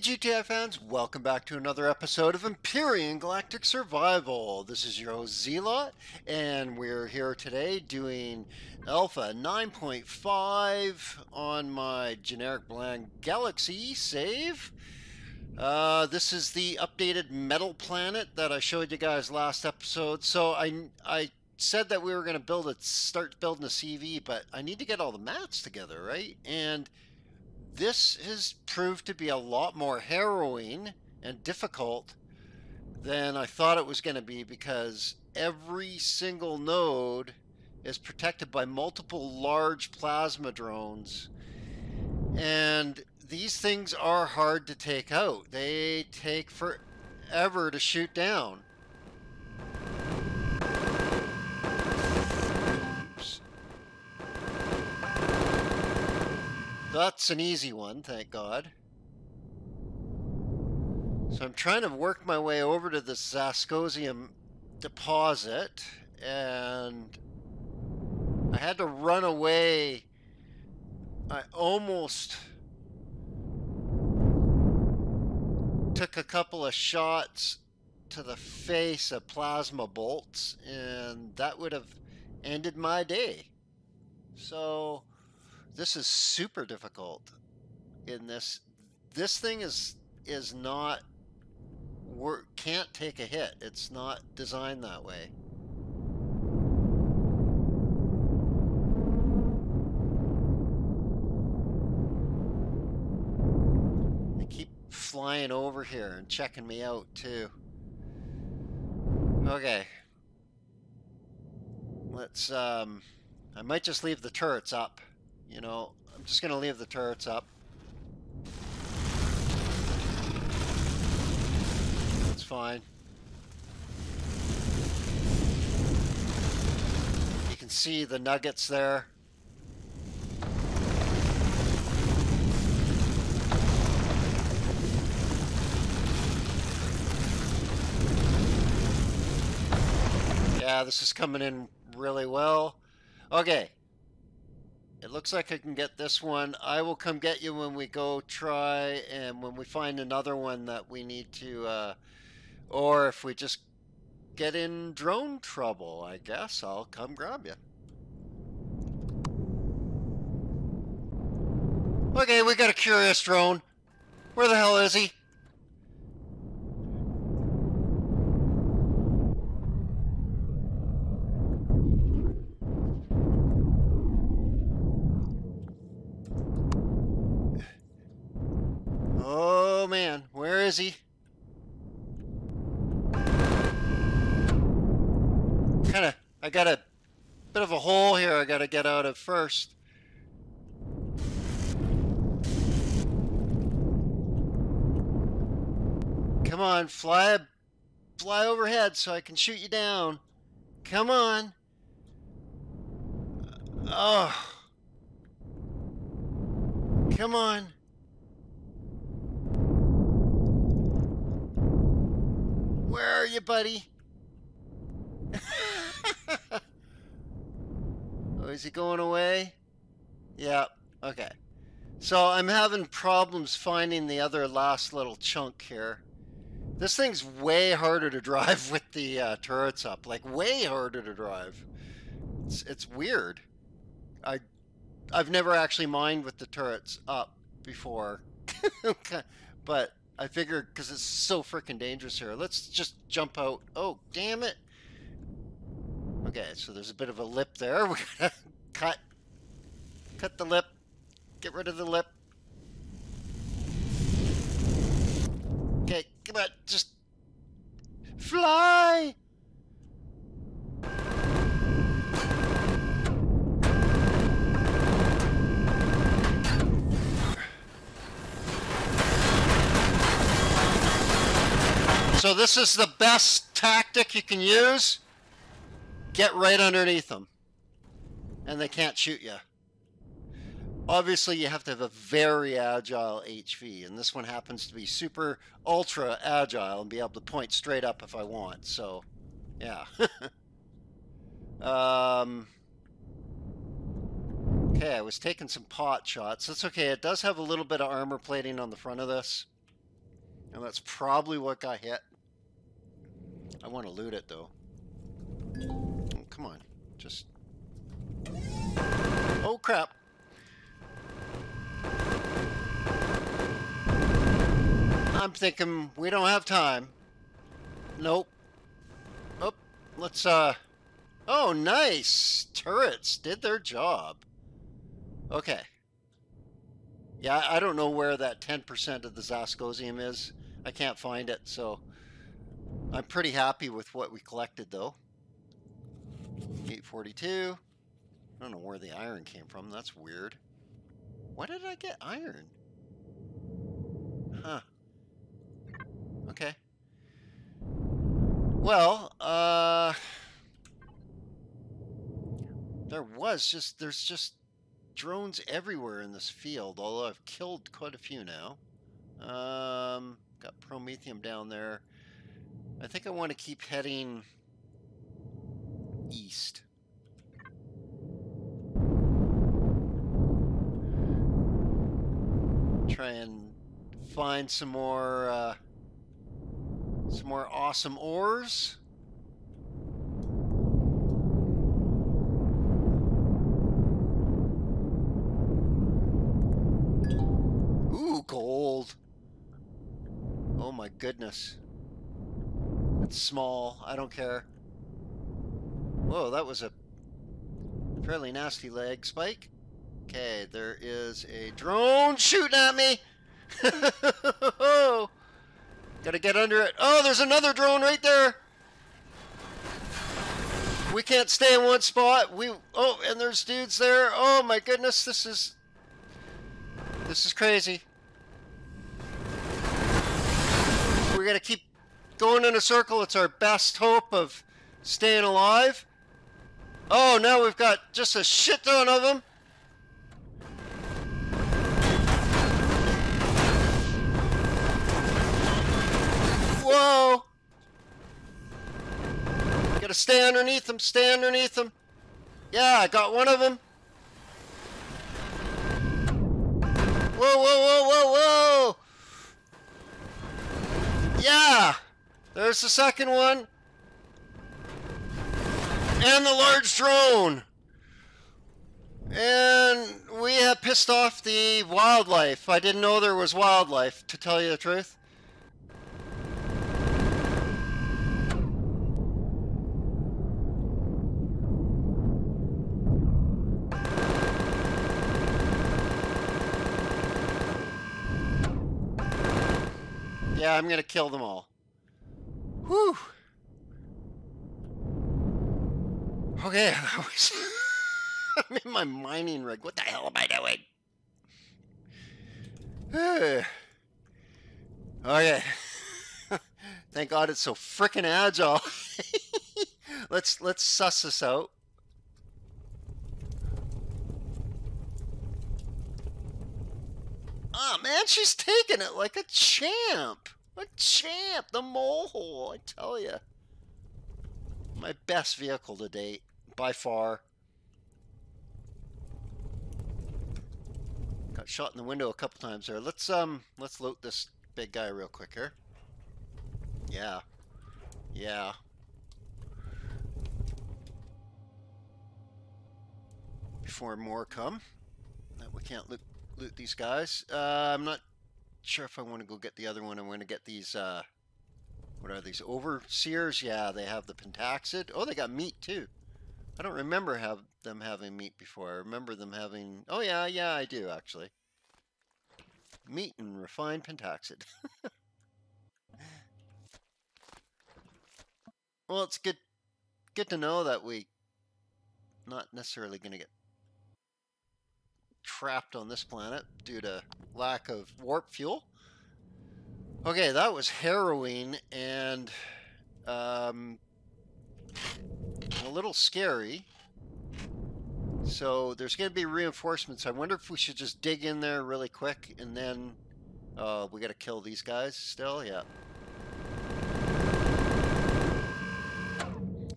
GTI fans, welcome back to another episode of Empyrion Galactic Survival. This is your host Zelot, and we're here today doing Alpha 9.5 on my generic bland galaxy save. This is the updated metal planet that I showed you guys last episode. So I said that we were going to start building a CV, but I need to get all the mats together, right? And this has proved to be a lot more harrowing and difficult than I thought it was going to be, because every single node is protected by multiple large plasma drones, and these things are hard to take out. They take forever to shoot down. That's an easy one, thank God. So I'm trying to work my way over to the Zascosium deposit, and I had to run away. I almost took a couple of shots to the face of plasma bolts, and that would have ended my day. So this is super difficult. In this thing is not work, can't take a hit. It's not designed that way. They keep flying over here and checking me out too. Okay, let's I might just leave the turrets up. You know, I'm just going to leave the turrets up. That's fine. You can see the nuggets there. Yeah, this is coming in really well. Okay. It looks like I can get this one. I will come get you when we go try, and when we find another one that we need to, or if we just get in drone trouble, I guess I'll come grab you. Okay, we got a curious drone. Where the hell is he? Where is he? I got a bit of a hole here I gotta get out of first. Come on, fly overhead so I can shoot you down. Come on. Oh. Come on. Where are you, buddy? Oh, is he going away? Yeah, okay. So I'm having problems finding the other last little chunk here. This thing's way harder to drive with the turrets up. Like, way harder to drive. It's weird. I've never actually mined with the turrets up before. Okay. But I figured, because it's so freaking dangerous here, let's just jump out. Oh, damn it. Okay, so there's a bit of a lip there. We're going to cut the lip. Get rid of the lip. Okay, come on, just fly. So this is the best tactic you can use. Get right underneath them, and they can't shoot you. Obviously, you have to have a very agile HV, and this one happens to be super ultra agile and be able to point straight up if I want. So, yeah. Okay, I was taking some pot shots. That's okay. It does have a little bit of armor plating on the front of this. And that's probably what got hit. I want to loot it though. Oh, come on. Just. Oh crap. I'm thinking we don't have time. Nope. Oh, let's oh nice! Turrets did their job. Okay. Yeah, I don't know where that 10% of the Zascosium is. I can't find it, so I'm pretty happy with what we collected though. 842. I don't know where the iron came from. That's weird. Why did I get iron? Huh. Okay. Well, there's just drones everywhere in this field, although I've killed quite a few now. Got Promethium down there. I think I want to keep heading east. Try and find some more awesome ores. Ooh, gold. Oh my goodness. It's small. I don't care. Whoa, that was a fairly nasty leg spike. Okay, there is a drone shooting at me. Gotta get under it. Oh, there's another drone right there. We can't stay in one spot. Oh, and there's dudes there. Oh my goodness, this is crazy. We're gonna keep going in a circle. It's our best hope of staying alive. Oh, now we've got just a shit ton of them. Whoa! Gotta stay underneath them, stay underneath them. Yeah, I got one of them. Whoa, whoa, whoa, whoa, whoa! Yeah! There's the second one. And the large drone. And we have pissed off the wildlife. I didn't know there was wildlife, to tell you the truth. Yeah, I'm gonna kill them all. Whew. Okay, that was I'm in my mining rig. What the hell am I doing? Okay. Thank God it's so frickin' agile. Let's suss this out. Oh man, she's taking it like a champ. A champ, the mole, I tell you. My best vehicle to date, by far. Got shot in the window a couple times there. Let's loot this big guy real quick here. Yeah. Yeah. Before more come. We can't loot these guys. I'm not sure if I want to go get the other one. I'm going to get these, what are these, overseers? Yeah, they have the pentaxid. Oh, they got meat too. I don't remember them having meat before. I remember them having, oh yeah, yeah, I do actually. Meat and refined pentaxid. Well, it's good to know that we not necessarily going to get trapped on this planet due to lack of warp fuel. Okay, that was harrowing and a little scary. So there's going to be reinforcements. I wonder if we should just dig in there really quick and then we got to kill these guys still. Yeah.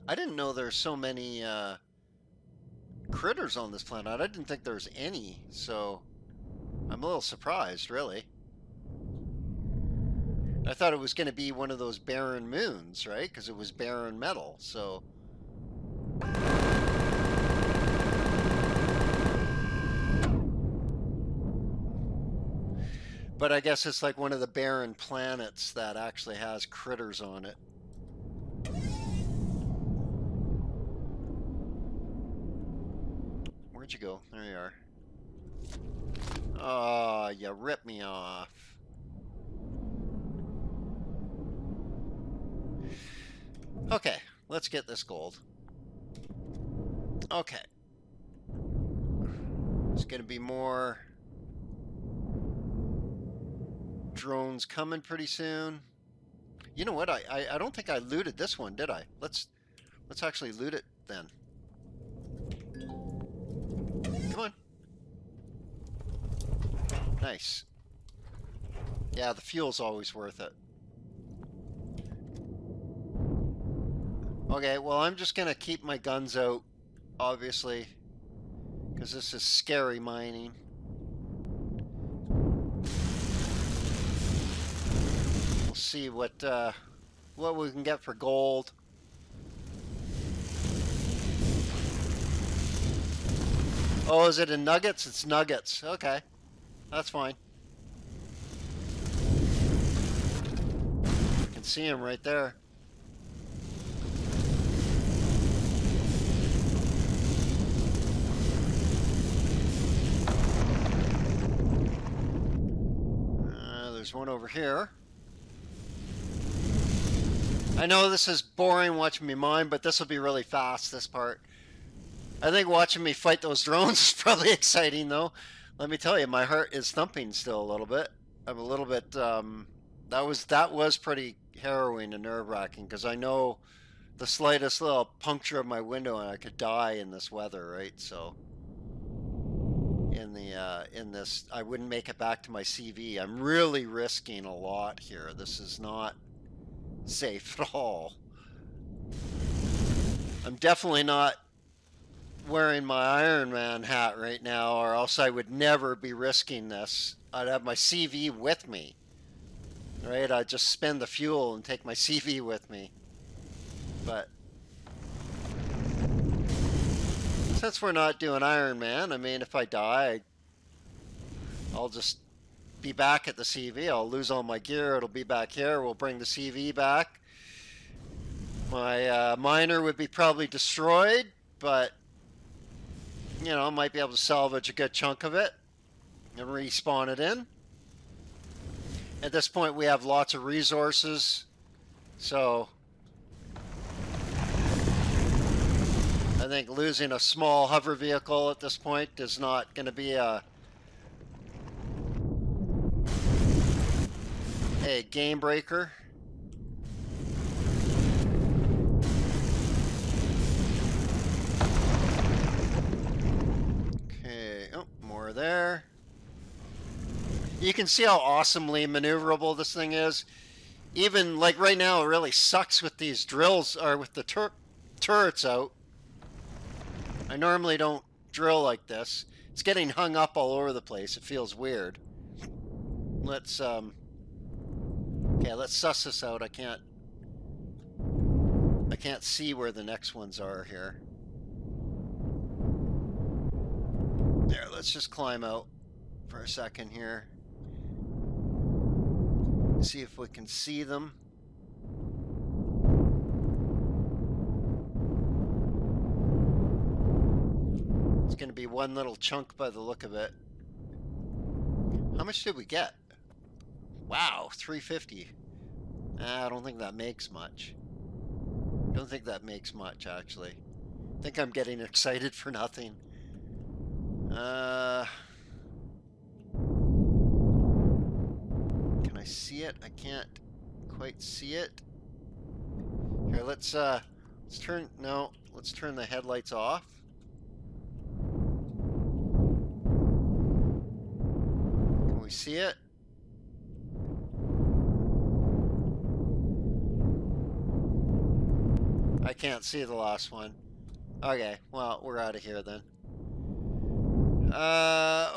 I didn't know there's so many critters on this planet. I didn't think there was any, so I'm a little surprised, really. I thought it was going to be one of those barren moons, right? Because it was barren metal, so... But I guess it's like one of the barren planets that actually has critters on it. Where'd you go? There you are. Oh, you ripped me off. Okay, let's get this gold. Okay. It's going to be more... drones coming pretty soon. You know what? I don't think I looted this one, did I? Let's actually loot it then. Come on. Nice. Yeah, the fuel's always worth it. Okay, well, I'm just gonna keep my guns out, obviously, because this is scary mining. We'll see what we can get for gold. Oh, is it in nuggets? It's nuggets. Okay, that's fine. You can see him right there. There's one over here. I know this is boring watching me mine, but this will be really fast, this part. I think watching me fight those drones is probably exciting, though. Let me tell you, my heart is thumping still a little bit. I'm a little bit, that was pretty harrowing and nerve-wracking, because I know the slightest little puncture of my window and I could die in this weather, right? So... in this I wouldn't make it back to my CV. I'm really risking a lot here. This is not safe at all. I'm definitely not wearing my Iron Man hat right now, or else I would never be risking this. I'd have my CV with me, right? I'd just spend the fuel and take my CV with me. But since we're not doing Iron Man, I mean, if I die, I'll just be back at the CV. I'll lose all my gear. It'll be back here. We'll bring the CV back. My miner would be probably destroyed, but, you know, I might be able to salvage a good chunk of it and respawn it in. At this point, we have lots of resources, so... I think losing a small hover vehicle at this point is not going to be a game breaker. Okay, oh, more there. You can see how awesomely maneuverable this thing is. Even like right now, it really sucks with these drills, or with the turrets out. I normally don't drill like this. It's getting hung up all over the place. It feels weird. Let's, okay, let's suss this out. I can't see where the next ones are here. There, let's just climb out for a second here. See if we can see them. It's going to be one little chunk by the look of it. How much did we get? Wow, 350. I don't think that makes much. Don't think that makes much, actually. I think I'm getting excited for nothing. Can I see it? I can't quite see it. Here, let's turn the headlights off. We see it. I can't see the last one. Okay, well, we're out of here then.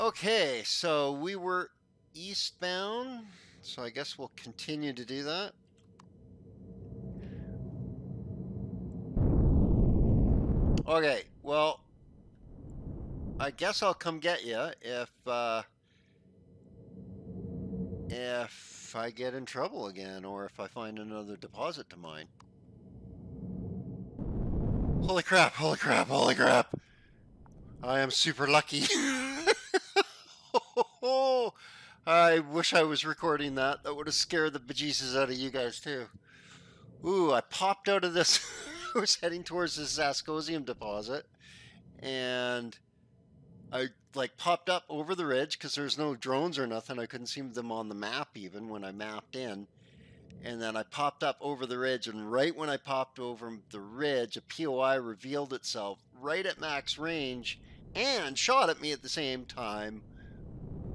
Okay, so we were eastbound, So I guess we'll continue to do that. Okay, well, I guess I'll come get you if I get in trouble again, or if I find another deposit to mine. Holy crap, holy crap, holy crap. I am super lucky. I wish I was recording that. That would have scared the bejesus out of you guys too. Ooh, I popped out of this. I was heading towards this Zascosium deposit, and I like popped up over the ridge because there's no drones or nothing. I couldn't see them on the map even when I mapped in. And then I popped up over the ridge, and right when I popped over the ridge, a POI revealed itself right at max range and shot at me at the same time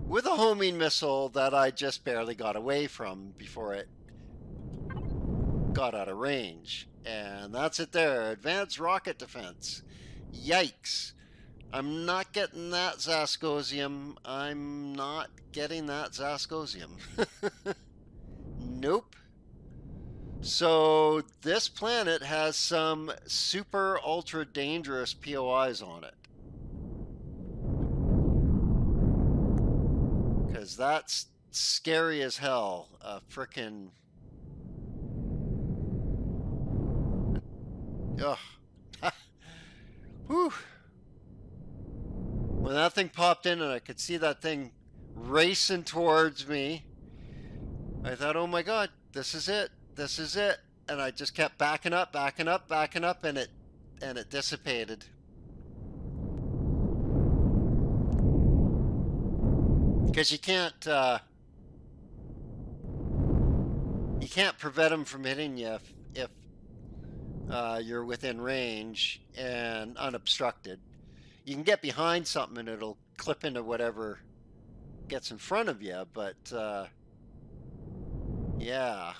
with a homing missile that I just barely got away from before it got out of range. And that's it there. Advanced rocket defense. Yikes. I'm not getting that Zascosium. I'm not getting that Zascosium. Nope. So this planet has some super ultra dangerous POIs on it. Because that's scary as hell. A frickin'... Ugh. Whew. When that thing popped in and I could see that thing racing towards me, I thought, oh my god, this is it, this is it. And I just kept backing up, backing up, backing up, and it dissipated. Because you can't prevent them from hitting you if you're within range and unobstructed. You can get behind something and it'll clip into whatever gets in front of you, but yeah.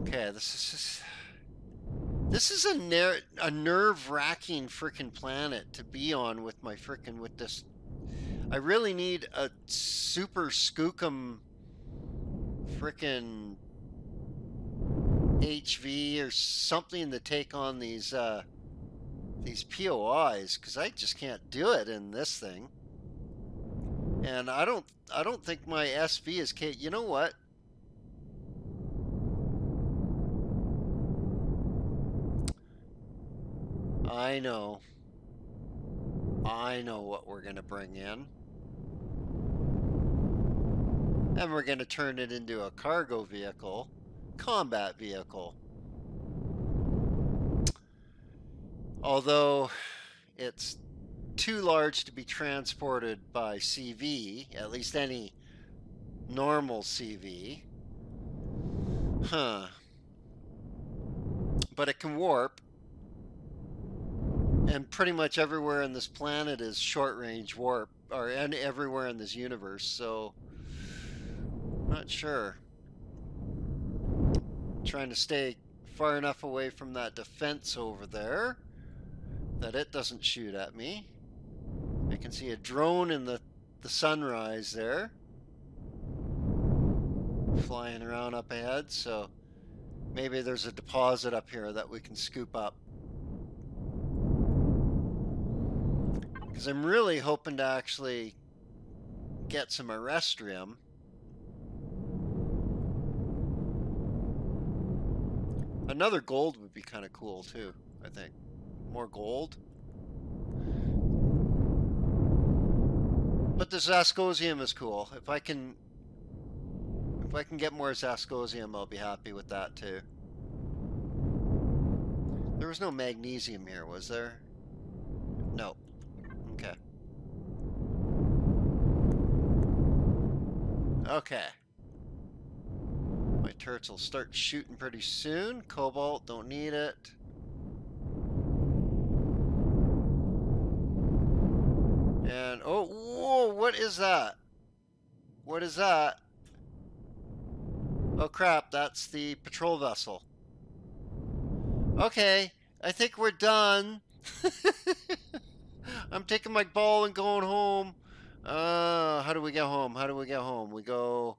Okay, this is a nerve-wracking freaking planet to be on with my freaking with this. I really need a super skookum freaking HV or something to take on these POIs, because I just can't do it in this thing. And I don't think my SV is capable. You know what? I know what we're gonna bring in. And we're gonna turn it into a cargo vehicle. Combat vehicle. Although it's too large to be transported by CV, at least any normal CV. Huh. But it can warp. And pretty much everywhere in this planet is short-range warp, and everywhere in this universe, so not sure. Trying to stay far enough away from that defense over there that it doesn't shoot at me. I can see a drone in the sunrise there flying around up ahead, so maybe there's a deposit up here that we can scoop up, because I'm really hoping to actually get some Erestrum. Another gold would be kind of cool too, I think. More gold. But the Zascosium is cool. If I can get more Zascosium, I'll be happy with that too. There was no magnesium here, was there? No. Okay. Okay. My turrets will start shooting pretty soon. Cobalt, don't need it. And, oh, whoa, what is that? What is that? Oh, crap, that's the patrol vessel. Okay, I think we're done. I'm taking my ball and going home. How do we get home? How do we get home? We go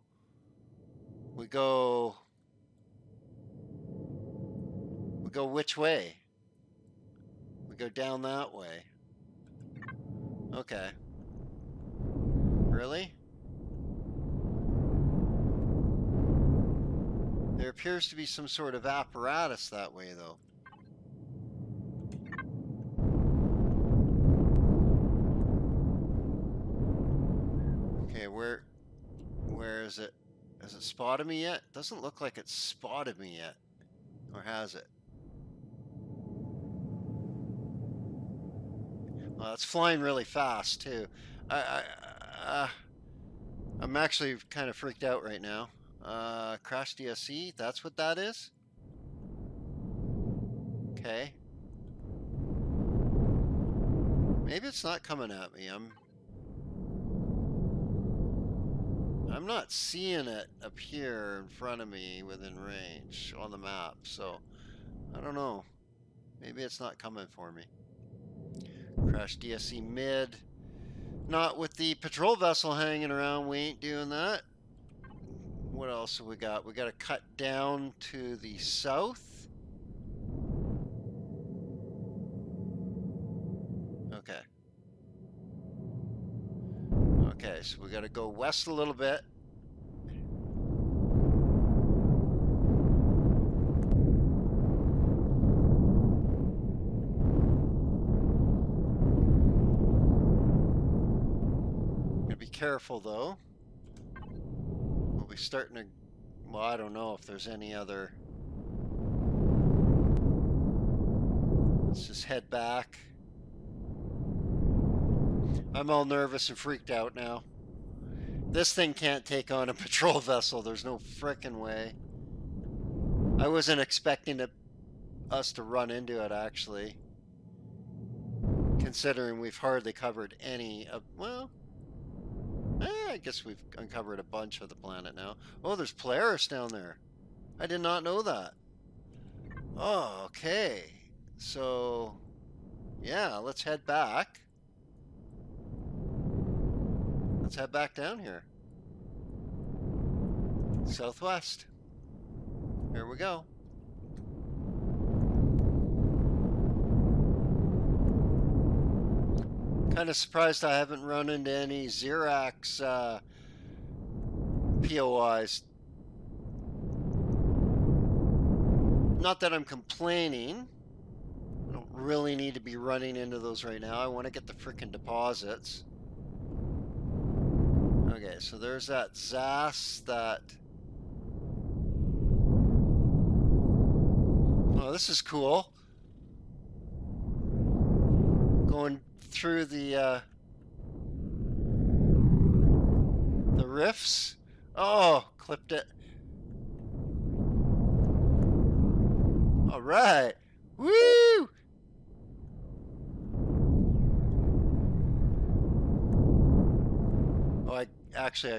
which way? We go down that way. Okay. Really? There appears to be some sort of apparatus that way, though. Okay, where is it? Has it spotted me yet? Doesn't look like it's spotted me yet. Or has it? Well, it's flying really fast, too. I'm actually kind of freaked out right now. Crash DSC, that's what that is? Okay. Maybe it's not coming at me. I'm not seeing it appear in front of me within range on the map, so I don't know. Maybe it's not coming for me. Crash DSC mid. Not with the patrol vessel hanging around, we ain't doing that. What else have we got? We got to cut down to the south. Okay. Okay, so we got to go west a little bit. Careful though. We'll be starting to. Well, I don't know if there's any other. Let's just head back. I'm all nervous and freaked out now. This thing can't take on a patrol vessel. There's no frickin' way. I wasn't expecting us to run into it actually. Considering we've hardly covered any of. Well. I guess we've uncovered a bunch of the planet now. Oh, there's Polaris down there. I did not know that. Oh, okay. So, yeah, let's head back. Let's head back down here. Southwest. Here we go. Kind of surprised I haven't run into any Xerox POIs. Not that I'm complaining. I don't really need to be running into those right now. I want to get the freaking deposits. Okay, so there's that Zas that... Oh, this is cool. Going... through the rifts. Oh, clipped it. All right. Woo! Oh, I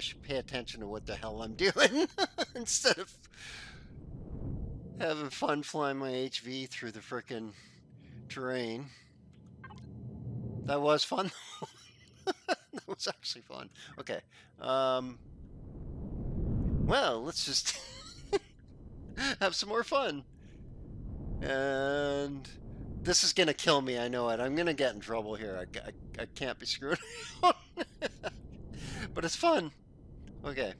should pay attention to what the hell I'm doing instead of having fun flying my HV through the frickin' terrain. That was fun. That was actually fun. Okay. Well, let's just have some more fun. And this is going to kill me. I know it. I'm going to get in trouble here. I can't be screwed around. But it's fun. Okay.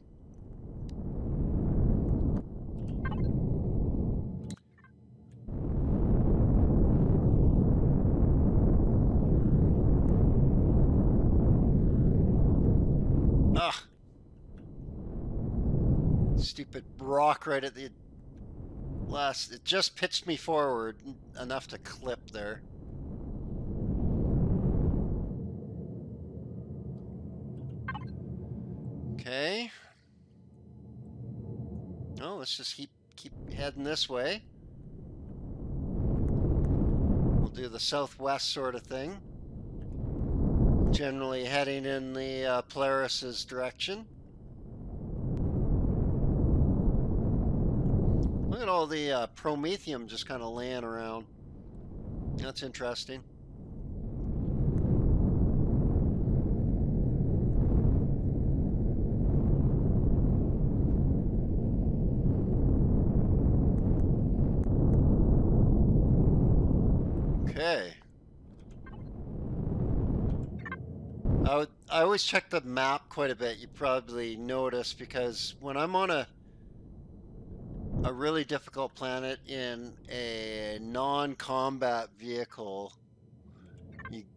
Stupid rock right at the last. It just pitched me forward enough to clip there. Okay. No, let's just keep heading this way. We'll do the southwest sort of thing. Generally heading in the Polaris's direction. Look at all the Promethium just kind of laying around. That's interesting. Okay. I always check the map quite a bit, you probably notice, because when I'm on a really difficult planet in a non-combat vehicle,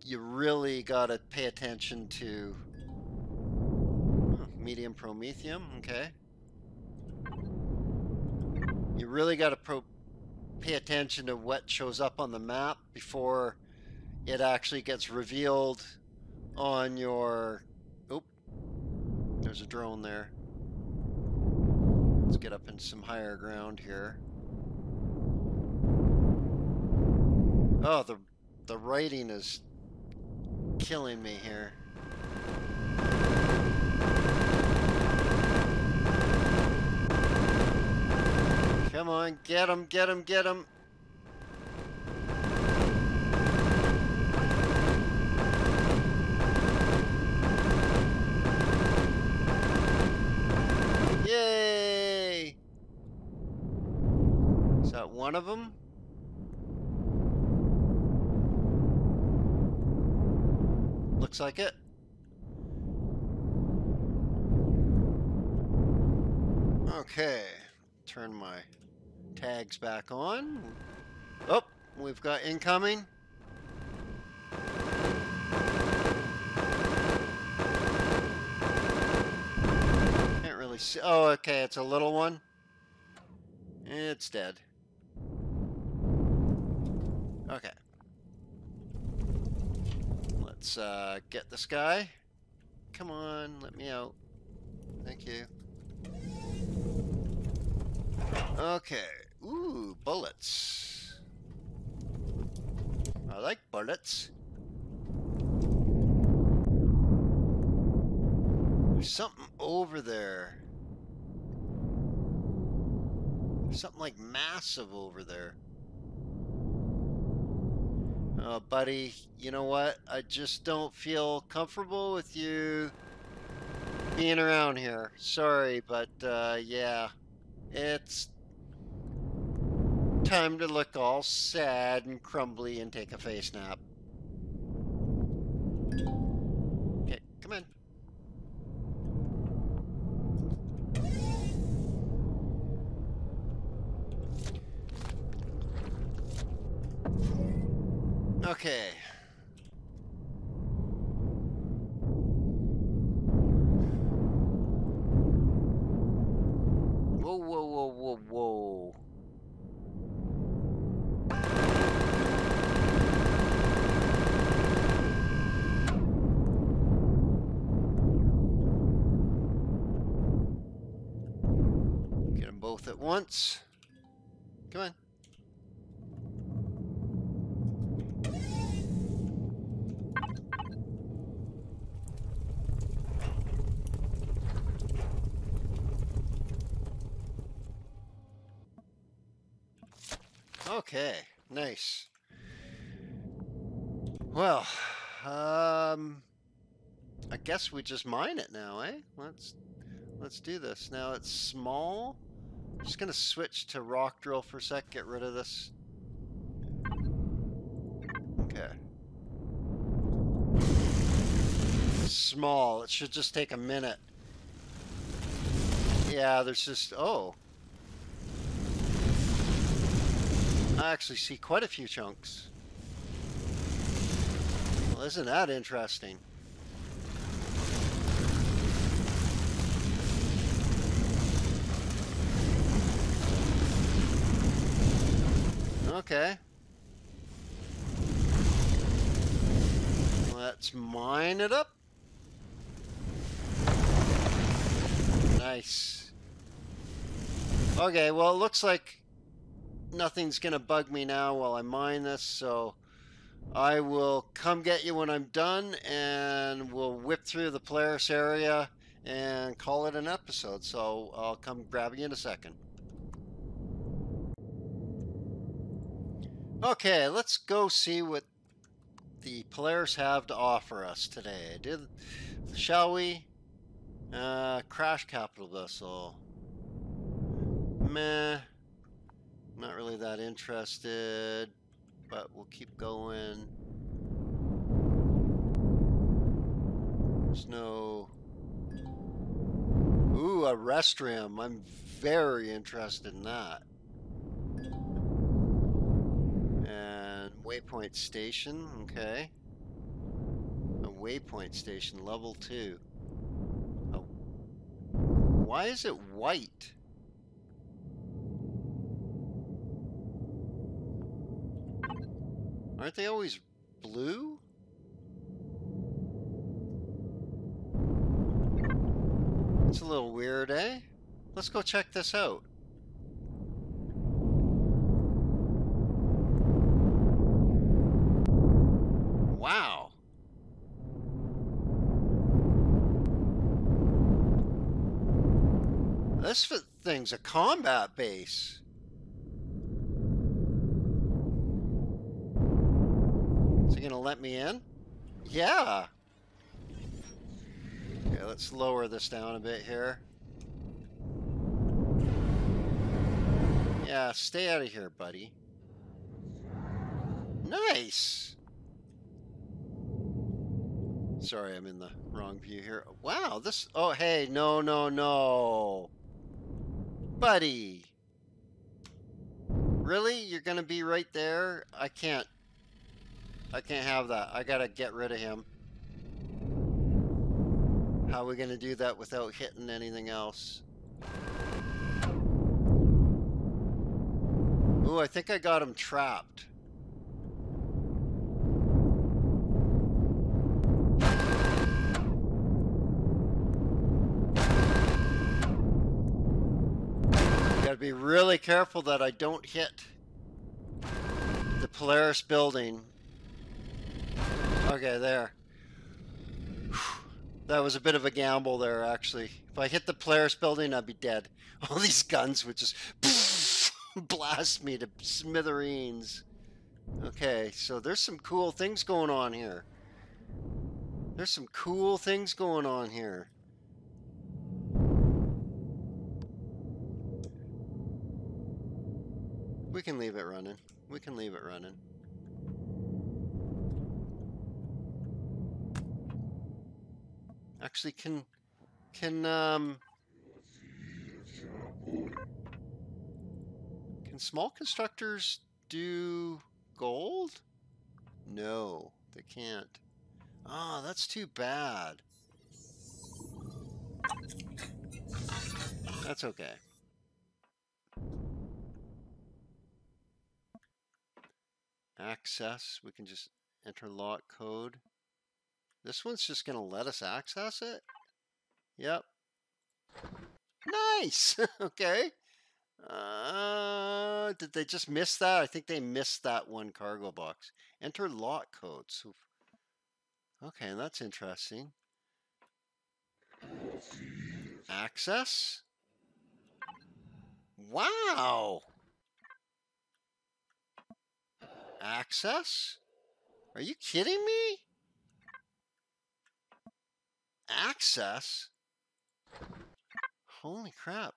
you really gotta pay attention to medium Promethium, okay? You really gotta pay attention to what shows up on the map before it actually gets revealed on your... Oh, there's a drone there. Let's get up in some higher ground here. Oh, the writing is killing me here. Come on, get him, get him, get him. Yay! Is that one of them? Looks like it. Okay, turn my tags back on. Oh, we've got incoming. Can't really see. Oh, okay, it's a little one. It's dead. Okay. Let's get this guy. Come on, let me out. Thank you. Okay. Ooh, bullets. I like bullets. There's something over there. There's something like massive over there. Oh, buddy, you know what? I just don't feel comfortable with you being around here. Sorry, but yeah. It's time to look all sad and crumbly and take a face nap. Okay, come in. Okay. Whoa, whoa, whoa, whoa, whoa. Get them both at once. Come on. Okay, nice. Well, I guess we just mine it now, eh? Let's do this. Now it's small. I'm just gonna switch to rock drill for a sec, get rid of this. Okay. Small, it should just take a minute. Yeah, there's just, oh. I actually see quite a few chunks. Well, isn't that interesting? Okay. Let's mine it up. Nice. Okay, well, it looks like nothing's gonna bug me now while I mine this, so I will come get you when I'm done, and we'll whip through the Polaris area and call it an episode. So I'll come grab you in a second. Okay, let's go see what the Polaris have to offer us today. Shall we? Crash capital vessel. Meh. Not really that interested. but we'll keep going. Snow. Ooh, a Erestrum. I'm very interested in that. And waypoint station, okay. A waypoint station, level 2. Oh. Why is it white? Aren't they always blue? It's a little weird, eh? Let's go check this out. Wow. This thing's a combat base. Is it gonna let me in? Yeah. Okay, let's lower this down a bit here. Yeah, stay out of here, buddy. Nice! Sorry, I'm in the wrong view here. Wow, this... Oh, hey, no, no, no. Buddy! Really? You're gonna be right there? I can't have that. I gotta get rid of him. How are we going to do that without hitting anything else? Ooh, I think I got him trapped. Gotta be really careful that I don't hit the Polaris building. Okay, there. That was a bit of a gamble there, actually. If I hit the Polaris building, I'd be dead. All these guns would just poof, blast me to smithereens. Okay, so there's some cool things going on here. There's some cool things going on here. We can leave it running. We can leave it running. Actually, can small constructors do gold? No, they can't. Ah, oh, that's too bad. That's okay. Access, we can just enter lot code. This one's just going to let us access it? Yep. Nice! Okay. Did they just miss that? I think they missed that one cargo box. Enter lot codes. Okay, that's interesting. Access? Wow! Access? Are you kidding me? Access? Holy crap.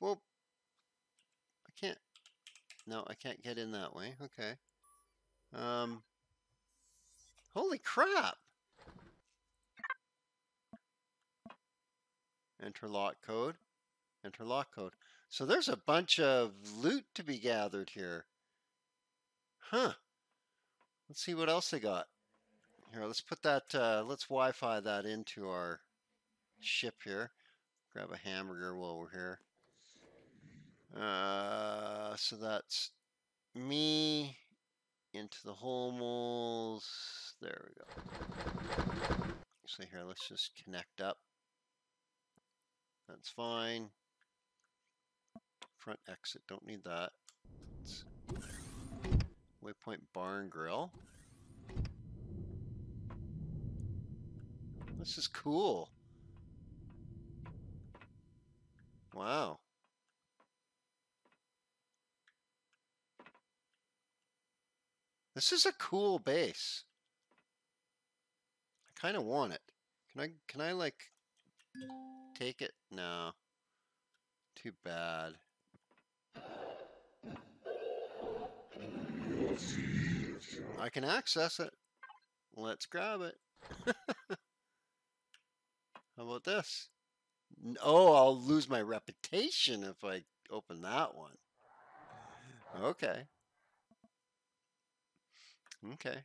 Well, I can't. No, I can't get in that way. Okay. Holy crap. Enter lot code. Enter lot code. So there's a bunch of loot to be gathered here. Huh. Let's see what else they got. Here, let's put that, let's Wi-Fi that into our ship here. Grab a hamburger while we're here. So that's me into the hole moles. There we go. So here, let's just connect up. That's fine. Front exit, don't need that. Let's Waypoint Barn Grill. This is cool. Wow. This is a cool base. I kind of want it. Can I like take it? No. Too bad. I can access it. Let's grab it. How about this? Oh, I'll lose my reputation if I open that one. Okay. Okay.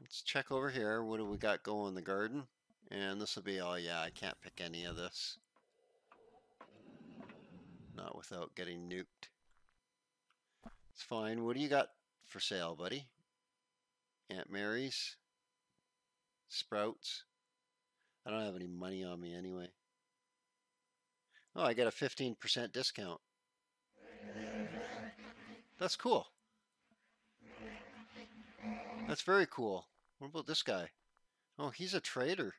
Let's check over here. What do we got going in the garden? And this will be, oh yeah, I can't pick any of this. Not without getting nuked. It's fine. What do you got for sale, buddy? Aunt Mary's? Sprouts? I don't have any money on me anyway. Oh, I got a 15% discount. That's cool. That's very cool. What about this guy? Oh, he's a trader.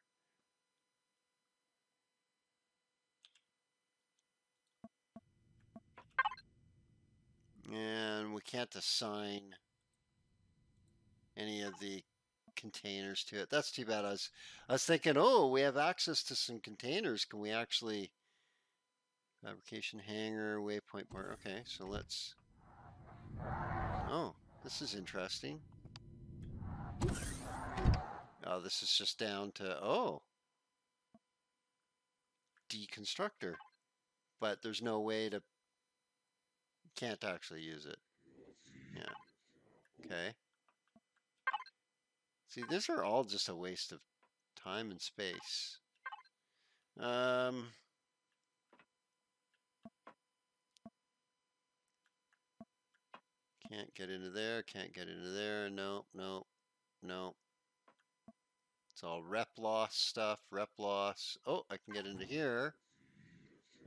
And we can't assign any of the containers to it. That's too bad. I was thinking, oh, we have access to some containers. Can we actually... Fabrication hangar, waypoint bar. Okay, so let's... Oh, this is interesting. Oh, this is just down to... Oh! Deconstructor. But there's no way to... Can't actually use it. Yeah. Okay. See, these are all just a waste of time and space. Can't get into there. Can't get into there. Nope. Nope. Nope. It's all rep loss stuff. Rep loss. Oh, I can get into here.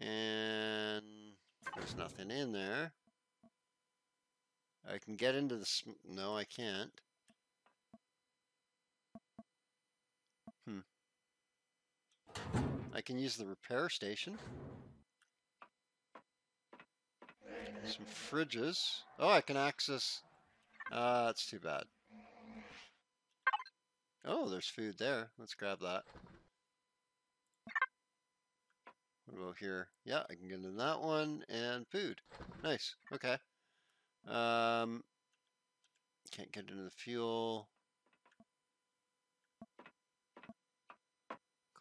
And... There's nothing in there. I can get into the... No, I can't. I can use the repair station. Some fridges. Oh, I can access... that's too bad. Oh, there's food there. Let's grab that. What about here? Yeah, I can get into that one, and food. Nice, okay. Can't get into the fuel.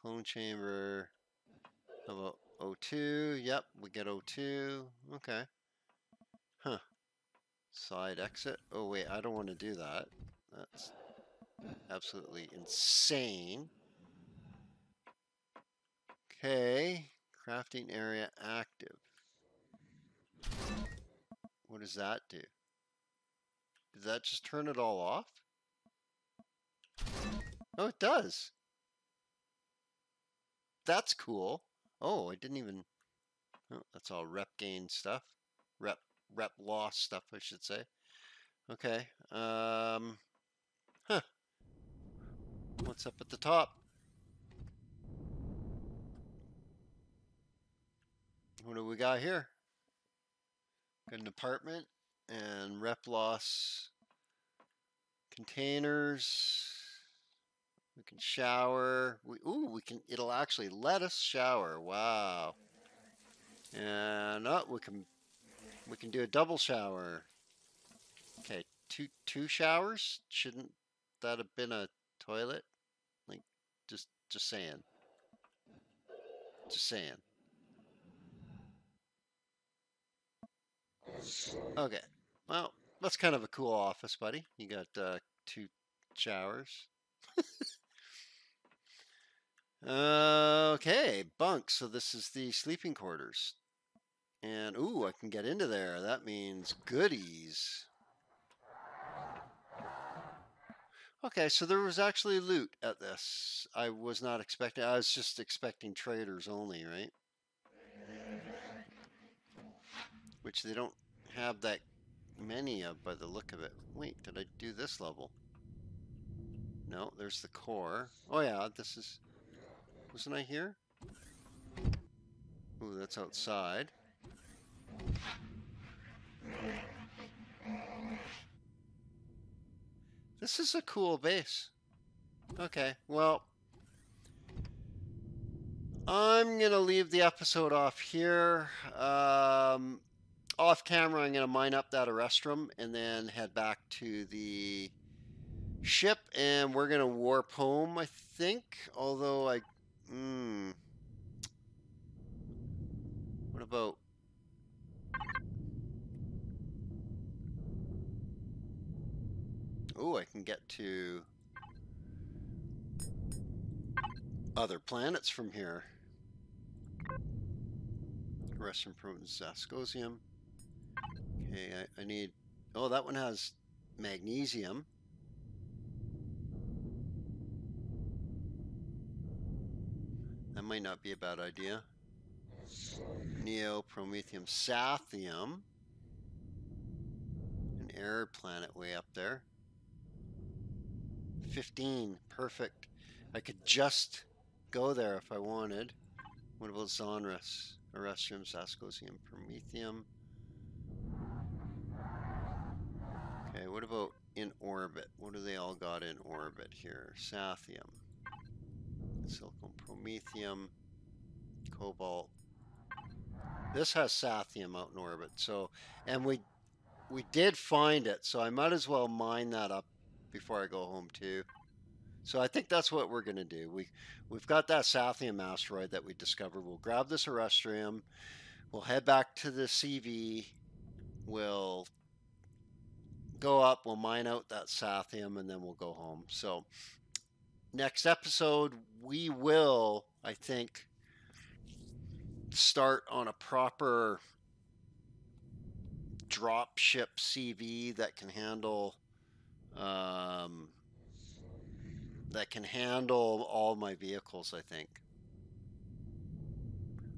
Clone chamber. How about O2? Yep, we get O2. Okay. Huh. Side exit. Oh wait, I don't want to do that. That's absolutely insane. Okay. Crafting area active. What does that do? Does that just turn it all off? Oh, it does. That's cool. Oh, I didn't even... Oh, that's all rep gain stuff. Rep loss stuff, I should say. Okay. Huh. What's up at the top? What do we got here? Got an apartment and rep loss containers. We can shower. We can. It'll actually let us shower. Wow. And oh, we can do a double shower. Okay, two showers. Shouldn't that have been a toilet? Like just saying. Just saying. Okay, well, that's kind of a cool office, buddy. You got two showers. Okay, bunk. So this is the sleeping quarters. And, ooh, I can get into there. That means goodies. Okay, so there was actually loot at this. I was not expecting. I was just expecting traders only, right? Which they don't have that many of by the look of it. Wait, did I do this level? No, there's the core. Oh yeah, this is... Wasn't I here? Ooh, that's outside. This is a cool base. Okay, well... I'm going to leave the episode off here. Off camera, I'm going to mine up that Erestrum and then head back to the ship, and we're going to warp home, I think. Although I... What about... Oh, I can get to other planets from here. Erestrum, Promethium, Zascosium. Okay, I need... Oh, that one has magnesium. That might not be a bad idea. Neo, Promethium, Sathium. An arid planet way up there. 15, perfect. I could just go there if I wanted. What about Zonris? Erestrum, Zascosium, Promethium. Okay, what about in orbit? What do they all got in orbit here? Sathium, silicon, Promethium, cobalt. This has Sathium out in orbit, so, and we did find it, so I might as well mine that up before I go home too. So I think that's what we're going to do. We've got that Sathium asteroid that we discovered. We'll grab this Erestrum. We'll head back to the CV. We'll go up. We'll mine out that Sathium, and then we'll go home. So next episode, we will, I think, start on a proper drop ship CV that can handle... that can handle all my vehicles, I think.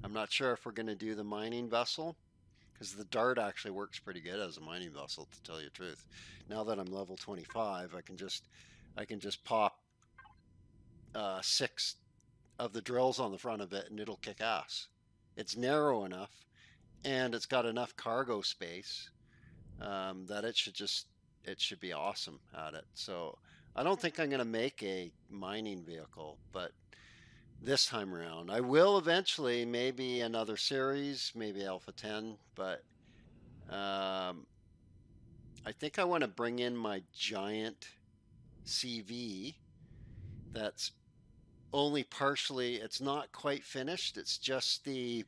I'm not sure if we're going to do the mining vessel, because the Dart actually works pretty good as a mining vessel, to tell you the truth. Now that I'm level 25, I can just pop 6 of the drills on the front of it, and it'll kick ass. It's narrow enough, and it's got enough cargo space that it should be awesome at it. So I don't think I'm going to make a mining vehicle, but this time around I will eventually, maybe another series, maybe Alpha 10, but I think I want to bring in my giant CV that's only partially, it's not quite finished. It's just the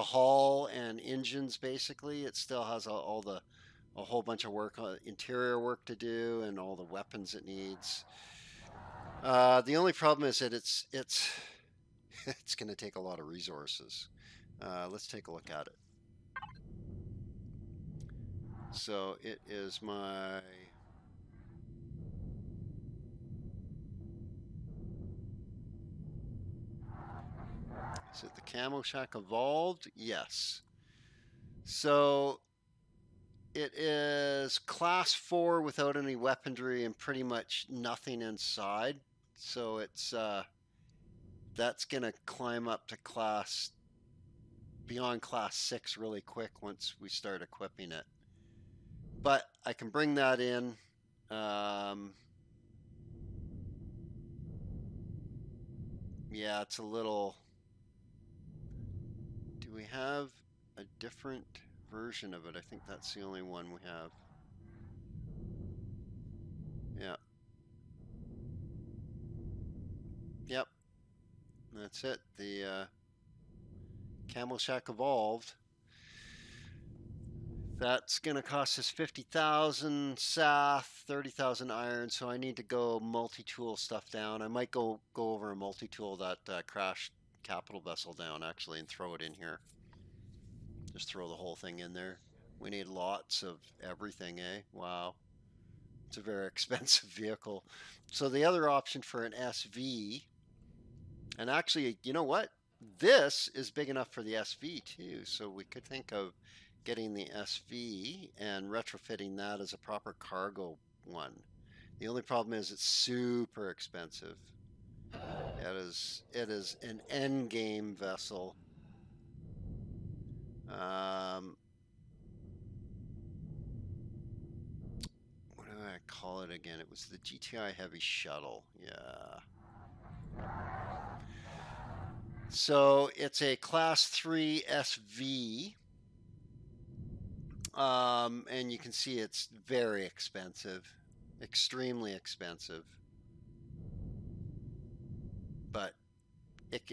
hull and engines, basically. It still has a whole bunch of work, interior work to do, and all the weapons it needs. The only problem is that it's going to take a lot of resources. Let's take a look at it. So it is my is it the Camo Shack Evolved? Yes. So it is class 4 without any weaponry and pretty much nothing inside. So it's that's gonna climb up to class, beyond class 6 really quick once we start equipping it. But I can bring that in. Yeah, it's a little. Do we have a different version of it? I think that's the only one we have. Yeah. Yep. That's it. The Camo Shack Evolved. That's gonna cost us 50,000 sath, 30,000 iron. So I need to go multi-tool stuff down. I might go over and multi-tool that crashed capital vessel down actually, and throw it in here. Just throw the whole thing in there. We need lots of everything, eh? Wow. It's a very expensive vehicle. So the other option for an SV, and actually, you know what? This is big enough for the SV too. So we could think of getting the SV and retrofitting that as a proper cargo one. The only problem is it's super expensive. It is an end game vessel. What do I call it again? It was the GTI Heavy Shuttle. Yeah. So it's a class 3 SV. And you can see it's very expensive, extremely expensive. But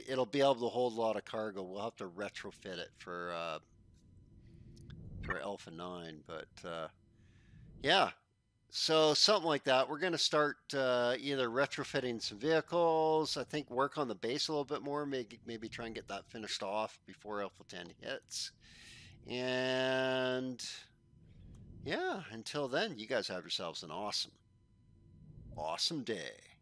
it'll be able to hold a lot of cargo. We'll have to retrofit it for Alpha 9, but yeah. So something like that. We're going to start either retrofitting some vehicles, I think work on the base a little bit more, maybe try and get that finished off before Alpha 10 hits. And yeah, until then, you guys have yourselves an awesome, awesome day.